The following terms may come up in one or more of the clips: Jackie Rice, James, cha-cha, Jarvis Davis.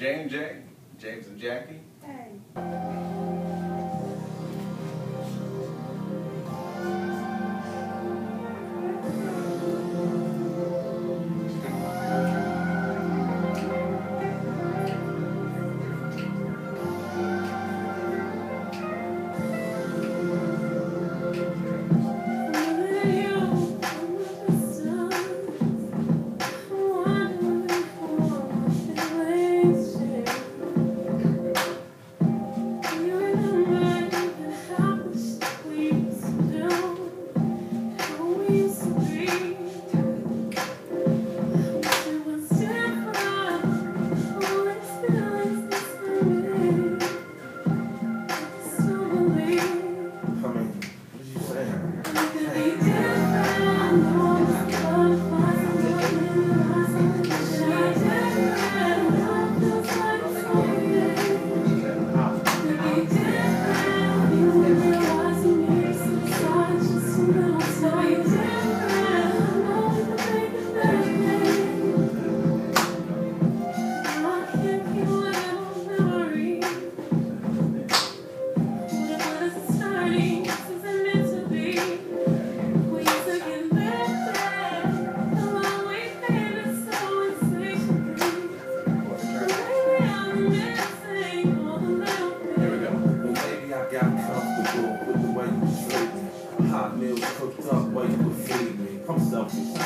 James J, James and Jackie. Hey.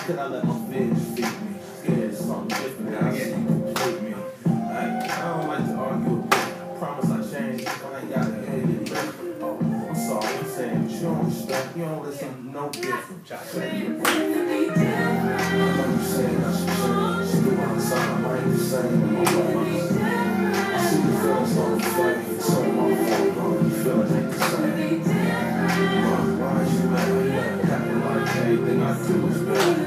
Could I let my fears defeat me? Scared of something different that I get with me. I don't like to argue with me. I promise I changed when I got the head to oh, I'm sorry, I'm saying you don't respect. You don't listen, no different. I know you saying I should change. She do outside, I ain't the same in my life. I see the feelings on the fight. It's all my fault, all the feelings ain't the same. Why is you mad? Acting like everything I do is bad.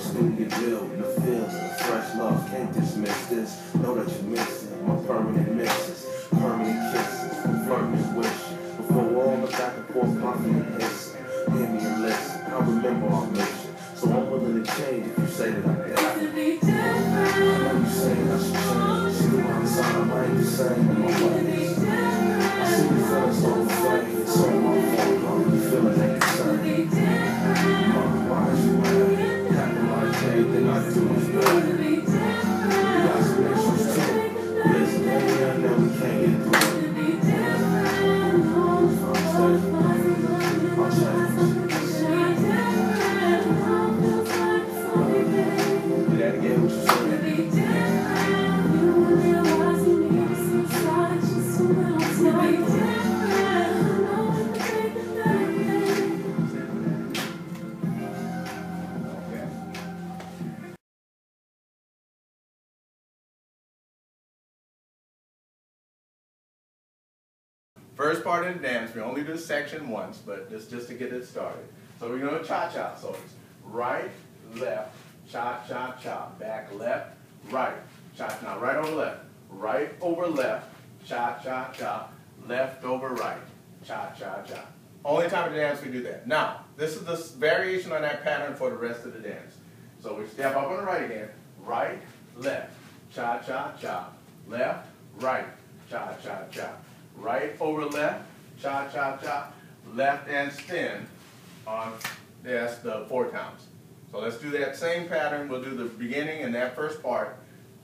Through your build and the fields of fresh love, can't dismiss this. Know that you miss it. My permanent mixes, permanent kisses, flirting wishes. Before all the back and forth, my feet hissing. Hear me and listen. I remember our mission, so I'm willing to change if you say that I am. I know you saying I should change. See the one sign, I ain't the same in my ways. I see the feelings on the flame. It's on my phone, I'm the feeling ain't the same. Everything I do is bad. You got some issues too. Listen, baby, I know we can't get through. Do that again, what you said. First part of the dance, we only do this section once, but just to get it started. So we're going to cha-cha. So it's right, left, cha-cha-cha. Back left, right, cha-cha. Now right over left, right over left, cha-cha-cha. Left over right, cha-cha-cha. Only time of the dance we do that. Now, this is the variation on that pattern for the rest of the dance. So we step up on the right again. Right, left, cha-cha-cha. Left, right, cha-cha-cha. Right over left, cha cha cha, left and spin on that's the 4 counts. So let's do that same pattern. We'll do the beginning and that first part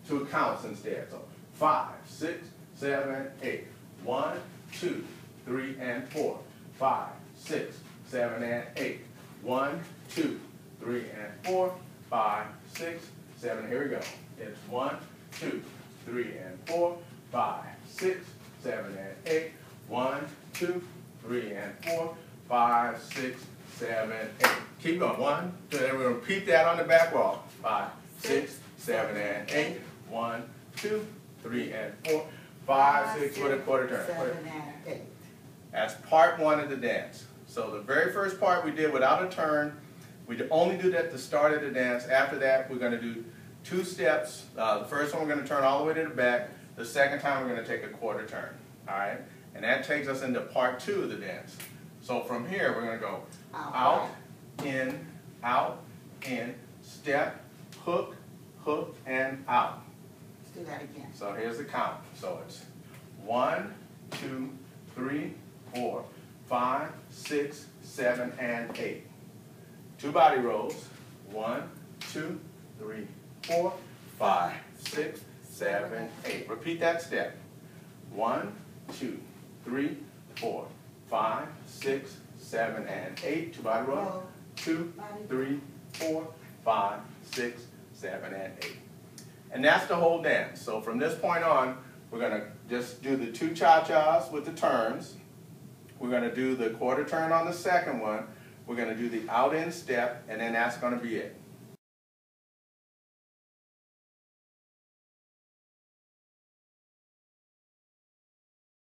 2 counts instead. So 5, 6, 7, 8. 1, 2, 3, and 4. 5, 6, 7, and 8. 1, 2, 3 and 4, 5, 6, 7. Here we go. It's 1, 2, 3 and 4, 5, 6, 7 and 8. 1, 2, 3 and 4, 5, 6, 7, 8. Keep going. 1, 2, and we're going to repeat that on the back wall. 5, 6, 7 and 8. 1, 2, 3 and 4, 5, 6, with a quarter turn. 7 and 8. That's part one of the dance. So the very first part we did without a turn. We only do that at the start of the dance. After that, we're going to do two steps. The first one, we're going to turn all the way to the back. The second time, we're going to take a quarter turn. All right? And that takes us into part two of the dance. So from here, we're going to go out, in, step, hook, hook, and out. Let's do that again. So here's the count. So it's 1, 2, 3, 4, 5, 6, 7, and 8. Two body rolls. 1, 2, 3, 4, 5, 6, 7, 8. Repeat that step. 1, 2, 3, 4, 5, 6, 7, and 8. Two body roll. 2, 3, 4, 5, 6, 7, and 8. And that's the whole dance. So from this point on, we're going to just do the two cha-chas with the turns. We're going to do the quarter turn on the second one. We're going to do the out-in step, and then that's going to be it.